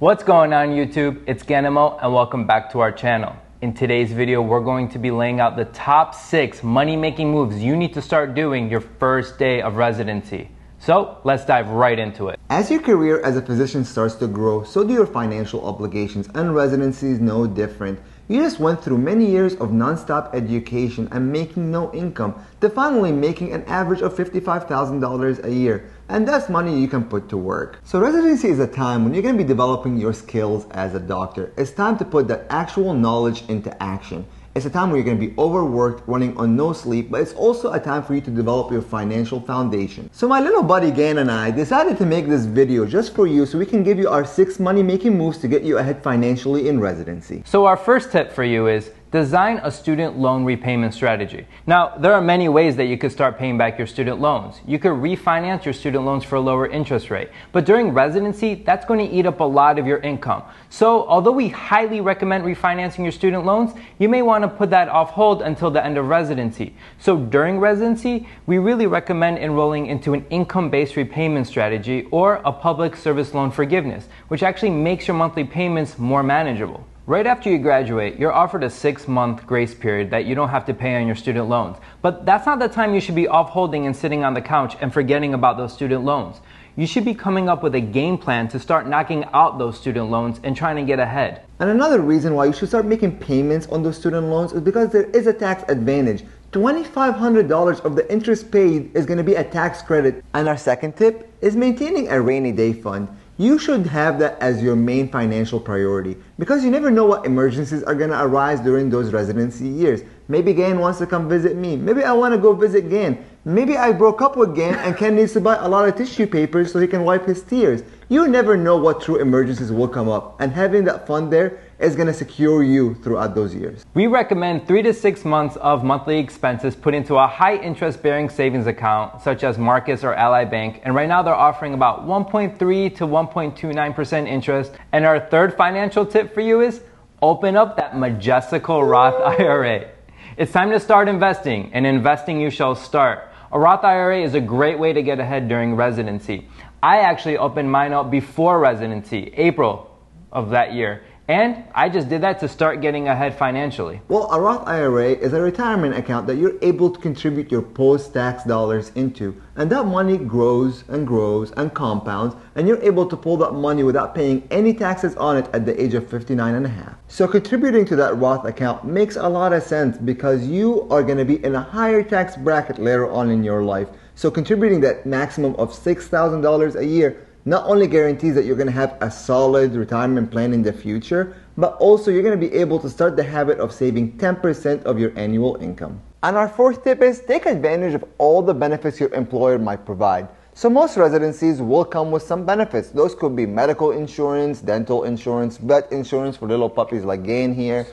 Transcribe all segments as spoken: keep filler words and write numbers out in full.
What's going on YouTube? It's Gan and Mo and welcome back to our channel. In today's video, we're going to be laying out the top six money-making moves you need to start doing your first day of residency. So let's dive right into it. As your career as a physician starts to grow, so do your financial obligations, and residency is no different. You just went through many years of non-stop education and making no income to finally making an average of fifty-five thousand dollars a year. And that's money you can put to work. So residency is a time when you're going to be developing your skills as a doctor. It's time to put that actual knowledge into action. It's a time where you're going to be overworked, running on no sleep, but it's also a time for you to develop your financial foundation. So my little buddy Gan and I decided to make this video just for you so we can give you our six money-making moves to get you ahead financially in residency. So our first tip for you is design a student loan repayment strategy. Now, there are many ways that you could start paying back your student loans. You could refinance your student loans for a lower interest rate, but during residency, that's going to eat up a lot of your income. So although we highly recommend refinancing your student loans, you may want to put that off hold until the end of residency. So during residency, we really recommend enrolling into an income-based repayment strategy or a public service loan forgiveness, which actually makes your monthly payments more manageable. Right after you graduate, you're offered a six-month grace period that you don't have to pay on your student loans. But that's not the time you should be off-holding and sitting on the couch and forgetting about those student loans. You should be coming up with a game plan to start knocking out those student loans and trying to get ahead. And another reason why you should start making payments on those student loans is because there is a tax advantage. twenty-five hundred dollars of the interest paid is going to be a tax credit. And our second tip is maintaining a rainy day fund. You should have that as your main financial priority because you never know what emergencies are going to arise during those residency years. Maybe Gan wants to come visit me. Maybe I want to go visit Gan. Maybe I broke up with Gan and Gan needs to buy a lot of tissue paper so he can wipe his tears. You never know what true emergencies will come up, and having that fund there is going to secure you throughout those years. We recommend three to six months of monthly expenses put into a high interest bearing savings account such as Marcus or Ally Bank, and right now they're offering about one point three to one point two nine percent interest. And our third financial tip for you is open up that majestical Roth I R A. It's time to start investing, and investing you shall start. A Roth I R A is a great way to get ahead during residency. I actually opened mine up before residency, April of that year. And I just did that to start getting ahead financially. Well, a Roth I R A is a retirement account that you're able to contribute your post-tax dollars into. And that money grows and grows and compounds, and you're able to pull that money without paying any taxes on it at the age of fifty-nine and a half. So contributing to that Roth account makes a lot of sense because you are going to be in a higher tax bracket later on in your life. So contributing that maximum of six thousand dollars a year not only guarantees that you're going to have a solid retirement plan in the future, but also you're going to be able to start the habit of saving ten percent of your annual income. And our fourth tip is take advantage of all the benefits your employer might provide. So most residencies will come with some benefits. Those could be medical insurance, dental insurance, vet insurance for little puppies like Gan here,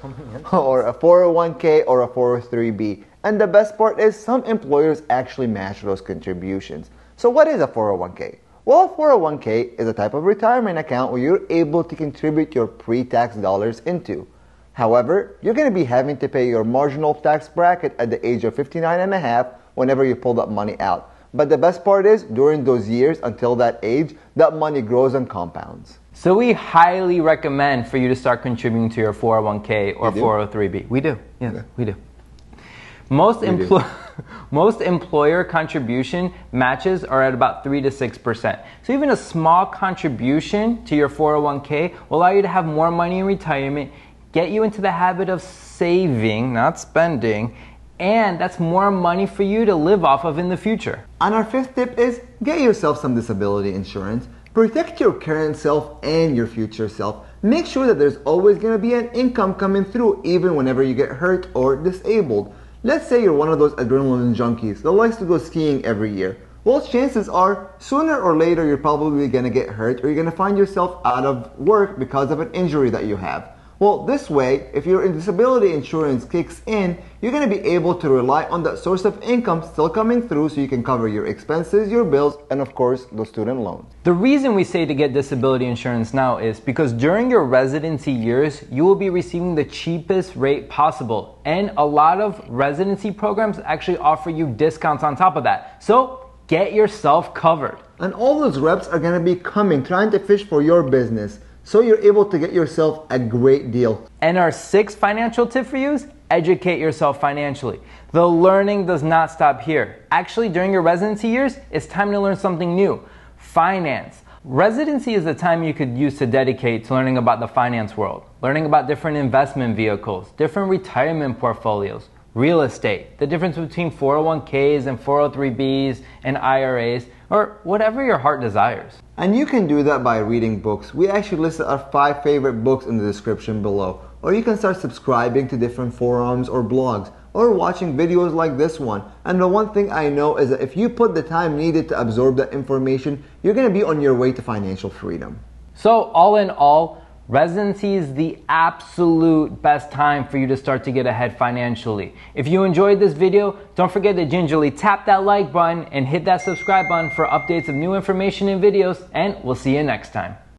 or a four oh one K or a four oh three B. And the best part is some employers actually match those contributions. So what is a four oh one K? Well, four oh one K is a type of retirement account where you're able to contribute your pre-tax dollars into. However, you're going to be having to pay your marginal tax bracket at the age of fifty-nine and a half whenever you pull that money out. But the best part is, during those years until that age, that money grows and compounds. So we highly recommend for you to start contributing to your four oh one K or four oh three B. We do. Yes, yeah, we do. Most employers... Most employer contribution matches are at about three to six percent. So even a small contribution to your four oh one K will allow you to have more money in retirement, get you into the habit of saving, not spending, and that's more money for you to live off of in the future. And our fifth tip is get yourself some disability insurance. Protect your current self and your future self. Make sure that there's always going to be an income coming through even whenever you get hurt or disabled. Let's say you're one of those adrenaline junkies that likes to go skiing every year. Well, chances are, sooner or later, you're probably going to get hurt or you're going to find yourself out of work because of an injury that you have. Well, this way, if your disability insurance kicks in, you're going to be able to rely on that source of income still coming through so you can cover your expenses, your bills, and of course, the student loans. The reason we say to get disability insurance now is because during your residency years, you will be receiving the cheapest rate possible. And a lot of residency programs actually offer you discounts on top of that. So get yourself covered. And all those reps are going to be coming, trying to fish for your business. so you're able to get yourself a great deal. And our sixth financial tip for you is educate yourself financially. The learning does not stop here. Actually, during your residency years, it's time to learn something new. Finance. Residency is the time you could use to dedicate to learning about the finance world, learning about different investment vehicles, different retirement portfolios, real estate, the difference between four oh one Ks and four oh three Bs and I R As, or whatever your heart desires. And you can do that by reading books. We actually listed our five favorite books in the description below. Or you can start subscribing to different forums or blogs, or watching videos like this one. And the one thing I know is that if you put the time needed to absorb that information, you're going to be on your way to financial freedom. So all in all, residency is the absolute best time for you to start to get ahead financially. If you enjoyed this video, don't forget to gingerly tap that like button and hit that subscribe button for updates of new information and videos, and we'll see you next time.